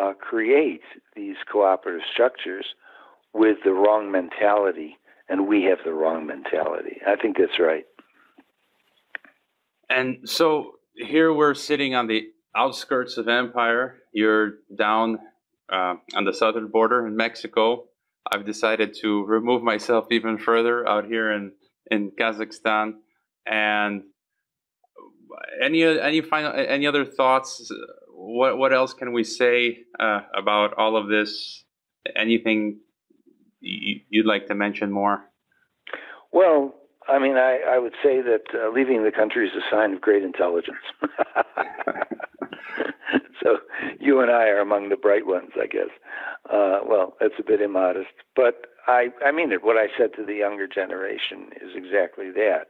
uh, create these cooperative structures with the wrong mentality. And we have the wrong mentality. I think that's right. And so here we're sitting on the outskirts of empire. You're down uh, on the southern border in Mexico. I've decided to remove myself even further out here in, in Kazakhstan. And any any final any other thoughts? What what else can we say uh, about all of this? Anything you'd like to mention more? Well, I mean, I, I would say that uh, leaving the country is a sign of great intelligence. So you and I are among the bright ones, I guess. Uh, well, that's a bit immodest, but I, I mean it. What I said to the younger generation is exactly that.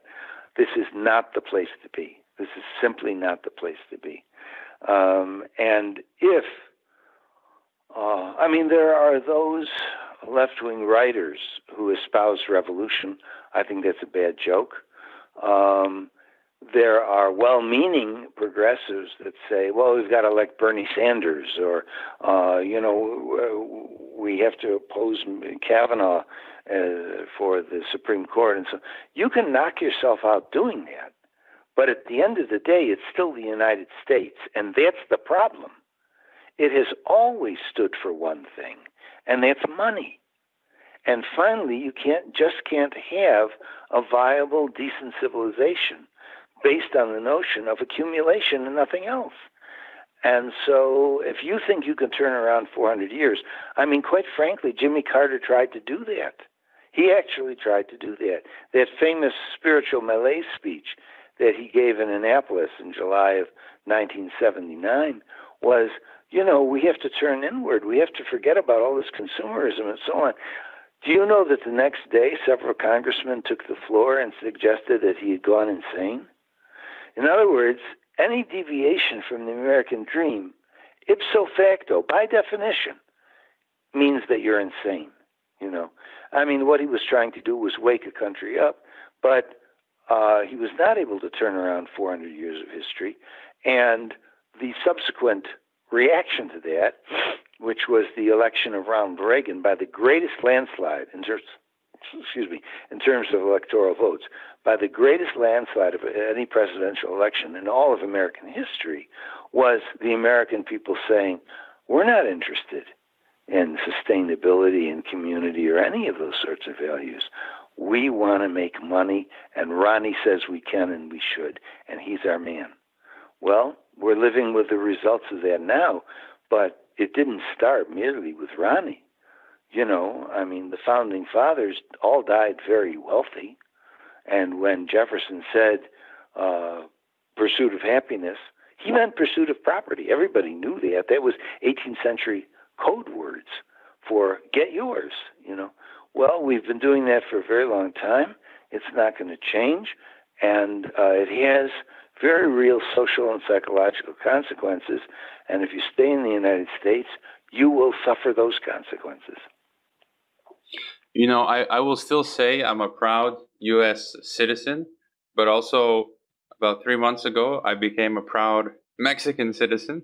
This is not the place to be. This is simply not the place to be. Um, and if, uh, I mean, there are those left-wing writers who espouse revolution. I think that's a bad joke. Um, there are well-meaning progressives that say, well, we've got to elect Bernie Sanders, or, uh, you know, we have to oppose Kavanaugh uh, for the Supreme Court. And so you can knock yourself out doing that. But at the end of the day, it's still the United States, and that's the problem. It has always stood for one thing, and that's money. And finally, you can't just can't have a viable, decent civilization based on the notion of accumulation and nothing else. And so if you think you can turn around four hundred years, I mean, quite frankly, Jimmy Carter tried to do that. He actually tried to do that. That famous spiritual malaise speech that he gave in Annapolis in July of nineteen seventy-nine was, you know, we have to turn inward. We have to forget about all this consumerism and so on. Do you know that the next day several congressmen took the floor and suggested that he had gone insane? In other words, any deviation from the American dream, ipso facto, by definition, means that you're insane, you know. I mean, what he was trying to do was wake a country up, but uh, he was not able to turn around four hundred years of history. And the subsequent reaction to that, which was the election of Ronald Reagan by the greatest landslide in terms, excuse me, in terms of electoral votes, by the greatest landslide of any presidential election in all of American history, was the American people saying, we're not interested in sustainability and community or any of those sorts of values. We want to make money, and Ronnie says we can and we should, and he's our man. Well, we're living with the results of that now, but it didn't start merely with Ronnie. You know, I mean, the founding fathers all died very wealthy. And when Jefferson said uh, pursuit of happiness, he meant pursuit of property. Everybody knew that. That was eighteenth century code words for get yours, you know. Well, we've been doing that for a very long time. It's not going to change. And uh, it has very real social and psychological consequences. And if you stay in the United States, you will suffer those consequences. You know, I, I will still say I'm a proud U S citizen, but also about three months ago, I became a proud Mexican citizen.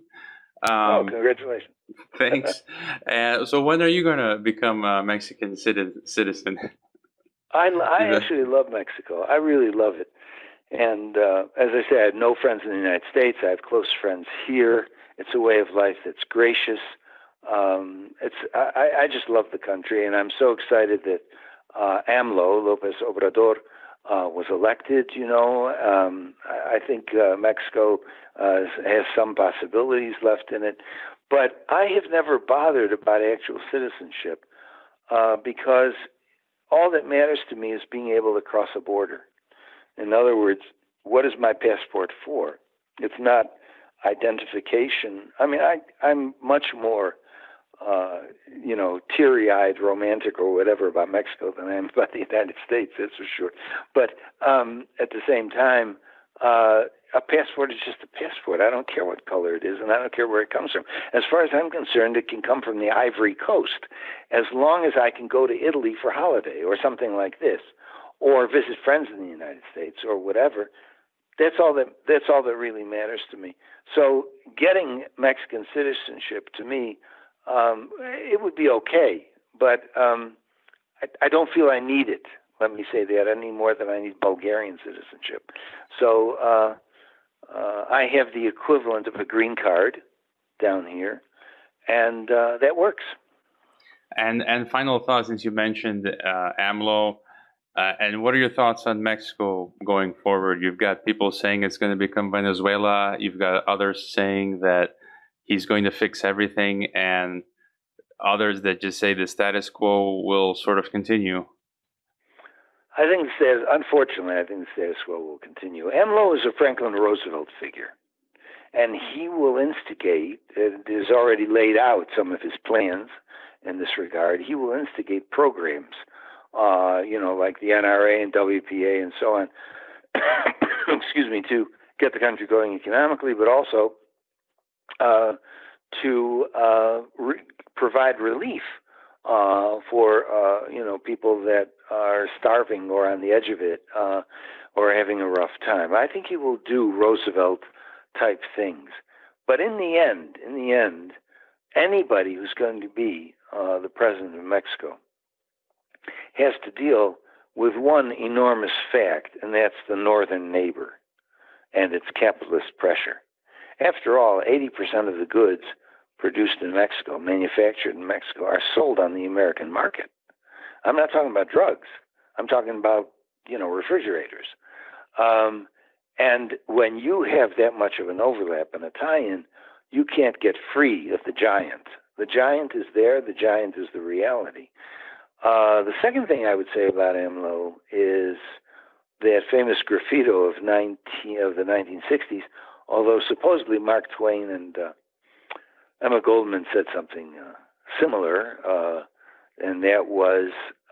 Um, oh, congratulations. Thanks. uh, so when are you going to become a Mexican citizen? I, I actually love Mexico. I really love it. And uh, as I say, I have no friends in the United States. I have close friends here. It's a way of life that's gracious. Um, it's I, I just love the country, and I'm so excited that uh, AMLO, Lopez Obrador, uh, was elected. You know, um, I, I think uh, Mexico uh, has some possibilities left in it, but I have never bothered about actual citizenship uh, because all that matters to me is being able to cross a border. In other words, what is my passport for? It's not identification. I mean, I, I'm much more Uh, you know, teary-eyed, romantic, or whatever about Mexico than I am about the United States, that's for sure. But um, at the same time, uh, a passport is just a passport. I don't care what color it is, and I don't care where it comes from. As far as I'm concerned, it can come from the Ivory Coast, as long as I can go to Italy for holiday or something like this, or visit friends in the United States or whatever. That's all that, that's all that really matters to me. So getting Mexican citizenship, to me, Um, it would be okay, but um, I, I don't feel I need it. Let me say that any more than I need Bulgarian citizenship. So uh, uh, I have the equivalent of a green card down here, and uh, that works. And and final thought, since you mentioned uh, AMLO, uh, and what are your thoughts on Mexico going forward? You've got people saying it's going to become Venezuela. You've got others saying that he's going to fix everything, and others that just say the status quo will sort of continue. I think the status, unfortunately, I think the status quo will continue. AMLO is a Franklin Roosevelt figure, and he will instigate, it is already laid out some of his plans in this regard, he will instigate programs, uh, you know, like the N R A and W P A and so on, excuse me, to get the country going economically, but also Uh, to uh, re provide relief uh, for uh, you know, people that are starving or on the edge of it uh, or having a rough time. I think he will do Roosevelt type things, but in the end, in the end, anybody who's going to be uh, the president of Mexico has to deal with one enormous fact, and that's the northern neighbor and its capitalist pressure. After all, eighty percent of the goods produced in Mexico, manufactured in Mexico, are sold on the American market. I'm not talking about drugs. I'm talking about, you know, refrigerators. Um, and when you have that much of an overlap and a tie-in, you can't get free of the giant. The giant is there. The giant is the reality. Uh, the second thing I would say about AMLO is that famous graffito of nineteen of the nineteen sixties, although supposedly Mark Twain and uh, Emma Goldman said something uh, similar, uh, and that was,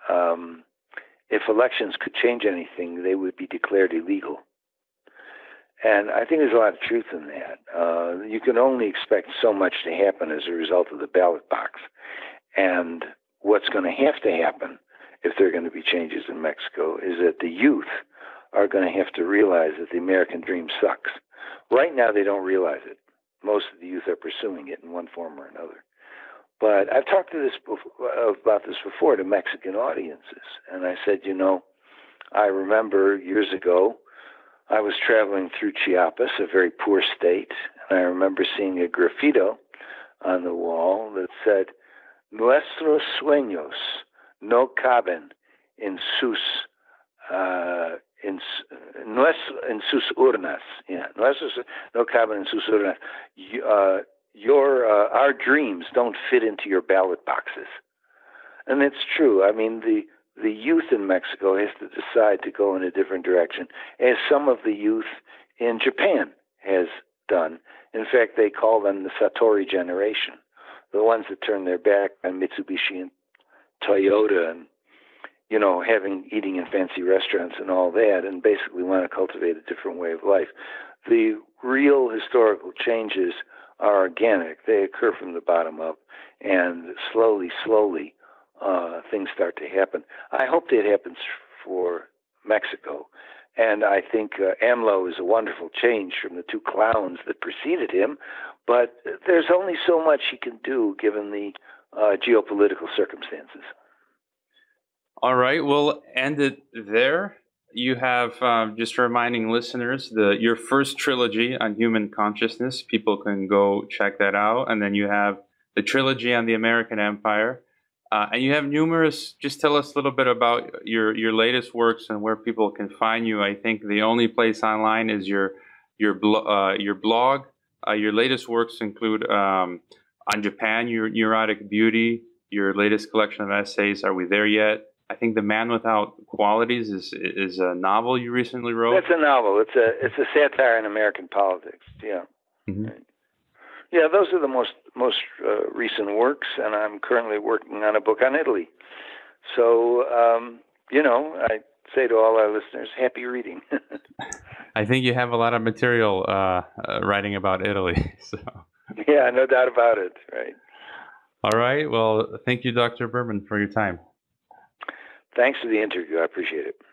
um, if elections could change anything, they would be declared illegal. And I think there's a lot of truth in that. Uh, you can only expect so much to happen as a result of the ballot box. And what's going to have to happen, if there are going to be changes in Mexico, is that the youth are going to have to realize that the American dream sucks. Right now, they don't realize it. Most of the youth are pursuing it in one form or another. But I've talked to this before, about this before to Mexican audiences, and I said, you know, I remember years ago, I was traveling through Chiapas, a very poor state, and I remember seeing a graffito on the wall that said, "Nuestros sueños no caben en sus uh, en, en sus urnas." Yeah, nuestros no caben en sus urnas. Uh, your uh, our dreams don't fit into your ballot boxes, and it's true. I mean the. The youth in Mexico has to decide to go in a different direction, as some of the youth in Japan has done. In fact, they call them the Satori generation, the ones that turn their back on Mitsubishi and Toyota and, you know, having eating in fancy restaurants and all that, and basically want to cultivate a different way of life. The real historical changes are organic. They occur from the bottom up, and slowly, slowly, Uh, things start to happen. I hope that happens for Mexico. And I think uh, AMLO is a wonderful change from the two clowns that preceded him, but there's only so much he can do given the uh, geopolitical circumstances. All right, we'll end it there. You have, um, just reminding listeners, the your first trilogy on human consciousness. People can go check that out. And then you have the trilogy on the American Empire. Uh, and you have numerous, just tell us a little bit about your, your latest works and where people can find you. I think the only place online is your, your, blo uh, your blog. Uh, your latest works include um, on Japan, your Neurotic Beauty, your latest collection of essays, Are We There Yet? I think The Man Without Qualities is, is a novel you recently wrote. It's a novel. It's a, it's a satire in American politics. Yeah. Mm-hmm. Yeah, those are the most most uh, recent works, and I'm currently working on a book on Italy. So, um, you know, I say to all our listeners, happy reading. I think you have a lot of material uh, uh, writing about Italy. So. Yeah, no doubt about it, right? All right. Well, thank you, Doctor Berman, for your time. Thanks for the interview. I appreciate it.